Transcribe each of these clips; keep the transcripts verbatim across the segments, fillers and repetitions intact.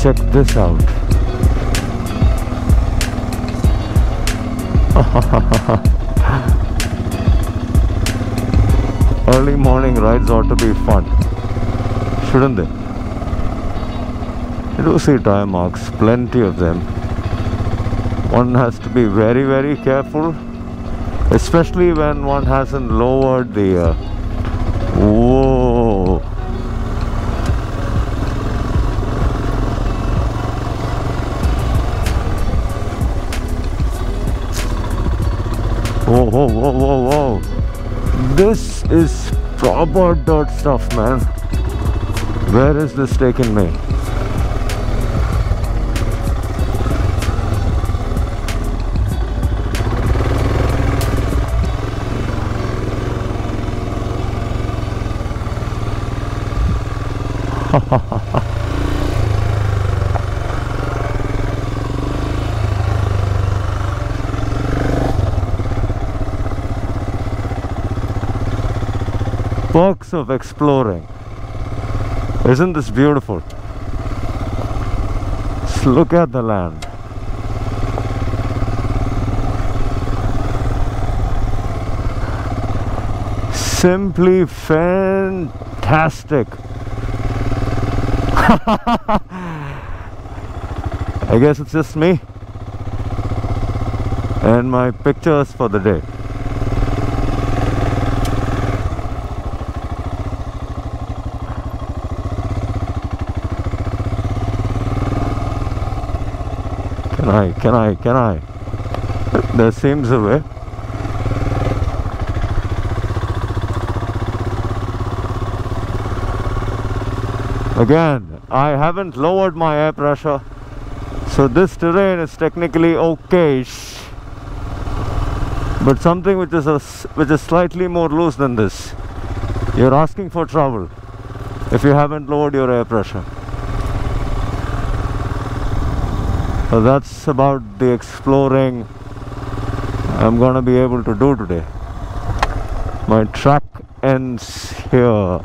check this out. Early morning rides ought to be fun, shouldn't they? You do see tire marks, plenty of them. One has to be very, very careful, especially when one hasn't lowered the... Uh, whoa! Whoa, whoa, whoa, whoa, whoa! This is proper dirt stuff, man. Where is this taking me? Perks of exploring. Isn't this beautiful? Just look at the land. Simply fantastic. I guess it's just me and my pictures for the day. Can I, can I, can I? There seems a way. Again, I haven't lowered my air pressure, so this terrain is technically okay-ish, but something which is a, which is slightly more loose than this, you're asking for trouble if you haven't lowered your air pressure. So that's about the exploring I'm gonna be able to do today. My track ends here.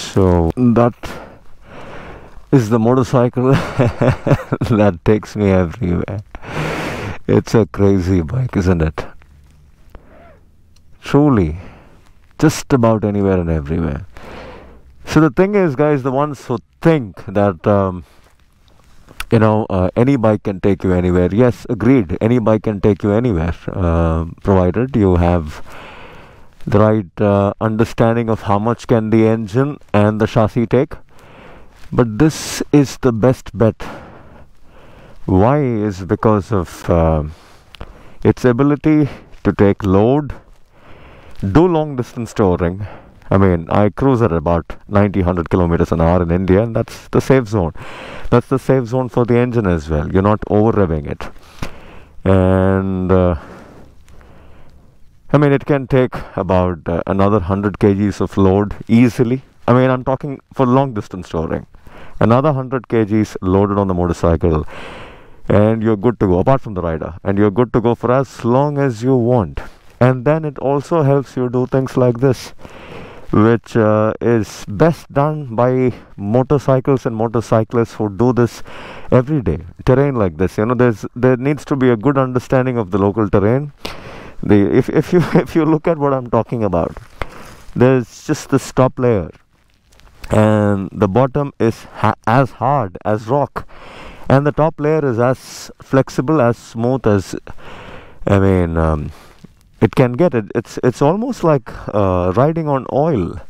So that is the motorcycle that takes me everywhere. It's a crazy bike, isn't it? Truly, just about anywhere and everywhere. So the thing is, guys, the ones who think that, um, you know, uh, any bike can take you anywhere. Yes, agreed, any bike can take you anywhere, uh, provided you have the right uh, understanding of how much can the engine and the chassis take. But this is the best bet. Why is because of uh, its ability to take load, do long distance touring. I mean, I cruise at about ninety, one hundred kilometers an hour in India, and that's the safe zone. That's the safe zone for the engine as well. You're not over revving it. And... Uh, I mean, it can take about uh, another one hundred kgs of load easily. I mean, I'm talking for long distance touring. Another one hundred kgs loaded on the motorcycle and you're good to go, apart from the rider. And you're good to go for as long as you want. And then it also helps you do things like this, which uh, is best done by motorcycles and motorcyclists who do this every day. Terrain like this, you know, there's there needs to be a good understanding of the local terrain. The, if, if you if you look at what I'm talking about, there's just this top layer and the bottom is ha as hard as rock, and the top layer is as flexible, as smooth as, I mean, um, it can get it it's it's almost like uh, riding on oil.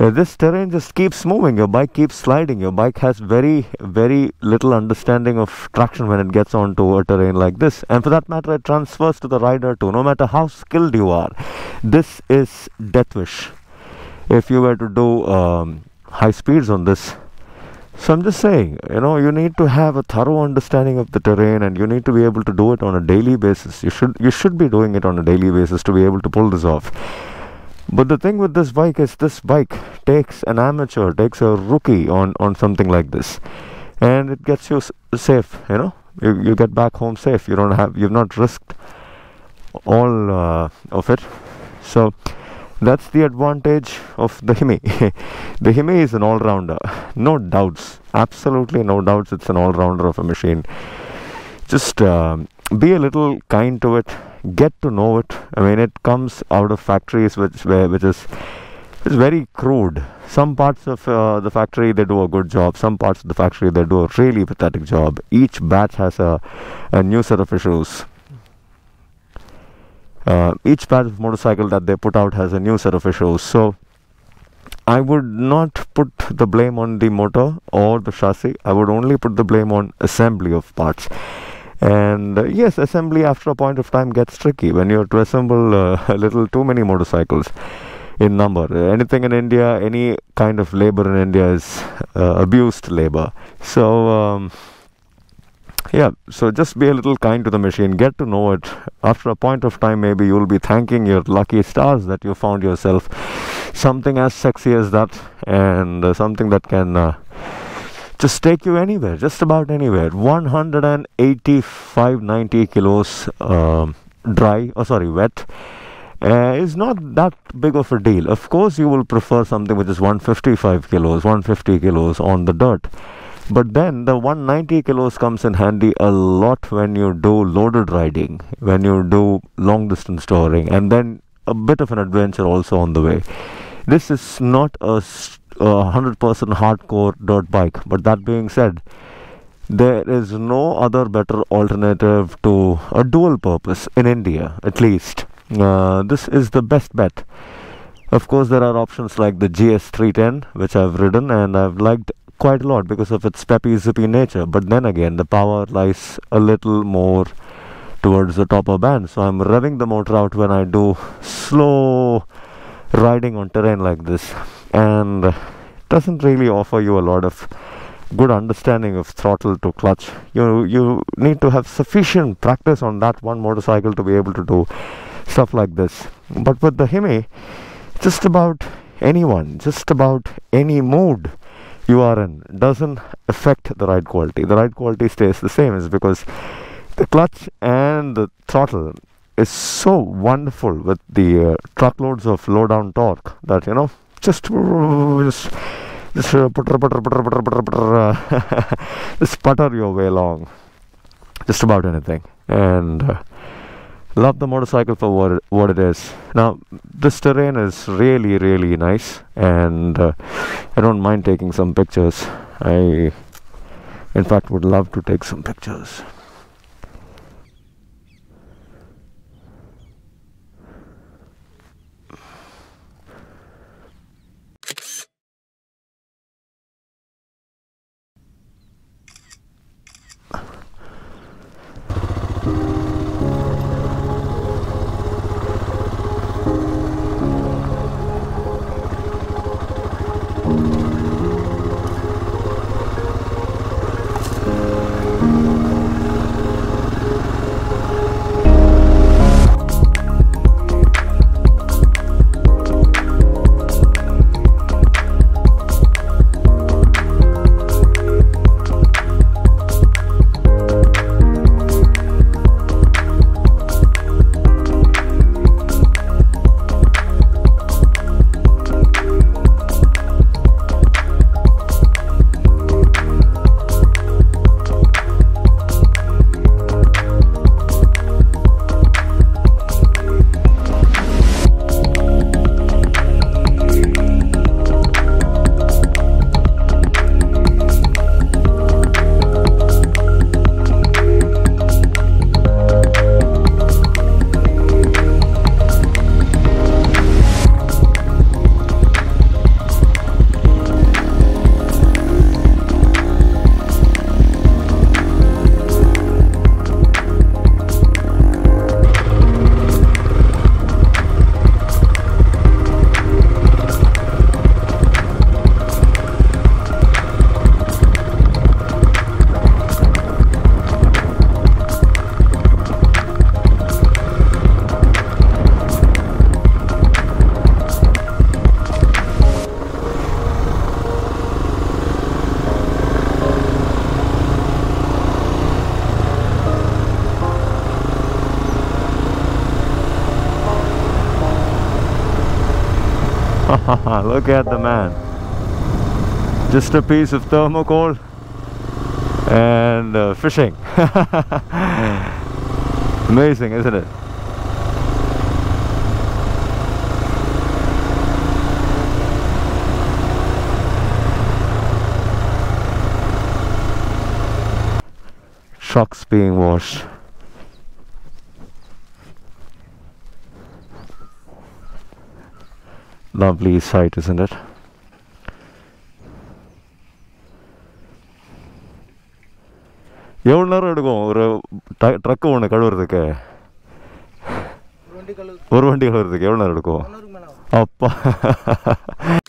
Uh, this terrain just keeps moving, your bike keeps sliding, your bike has very, very little understanding of traction when it gets onto a terrain like this. And for that matter, it transfers to the rider too, no matter how skilled you are. This is death wish, if you were to do um, high speeds on this. So I'm just saying, you know, you need to have a thorough understanding of the terrain, and you need to be able to do it on a daily basis. You should, you should be doing it on a daily basis to be able to pull this off. But the thing with this bike is, this bike takes an amateur, takes a rookie on, on something like this. and it gets you s safe, you know, you, you get back home safe. You don't have, you've not risked all uh, of it. So that's the advantage of the Himi. The Himi is an all-rounder, no doubts, absolutely no doubts. It's an all-rounder of a machine. Just um, be a little kind to it, get to know it. I mean, it comes out of factories which where, which is it's very crude. Some parts of uh, the factory, they do a good job. Some parts of the factory, they do a really pathetic job. Each batch has a, a new set of issues. Uh, each batch of motorcycle that they put out has a new set of issues. So I would not put the blame on the motor or the chassis. I would only put the blame on assembly of parts. And uh, yes, assembly after a point of time gets tricky when you have to assemble uh, a little too many motorcycles in number. Anything in India, any kind of labor in India is uh, abused labor. So um, yeah, so just be a little kind to the machine, get to know it. After a point of time, maybe you'll be thanking your lucky stars that you found yourself something as sexy as that, and uh, something that can uh, just take you anywhere, just about anywhere. one eighty-five ninety kilos uh, dry, oh sorry, wet. Uh, is not that big of a deal. Of course you will prefer something which is one fifty-five kilos, one fifty kilos on the dirt, but then the one ninety kilos comes in handy a lot when you do loaded riding, when you do long distance touring, and then a bit of an adventure also on the way. This is not a one hundred percent hardcore dirt bike, but that being said, there is no other better alternative to a dual purpose in India, at least. Uh, this is the best bet. Of course there are options like the G S three ten, which I've ridden and I've liked quite a lot because of its peppy, zippy nature, but then again the power lies a little more towards the topper band, so I'm revving the motor out when I do slow riding on terrain like this, and it doesn't really offer you a lot of good understanding of throttle to clutch. You, you need to have sufficient practice on that one motorcycle to be able to do stuff like this. But with the Himi, just about anyone, just about any mood you are in doesn't affect the ride quality. The ride quality stays the same, is because the clutch and the throttle is so wonderful with the uh, truckloads of low down torque that, you know, just just just putter putter putter putter putter putter just putter your way along just about anything, and uh, love the motorcycle for what it, what it is. Now this terrain is really really nice, and uh, I don't mind taking some pictures. I in fact would love to take some pictures. Look at the man. Just a piece of thermocol and uh, fishing. Amazing, isn't it? Trucks being washed. Lovely sight, isn't it? How long will it take a truck to clean? One day clean. One day clean. How long will it take?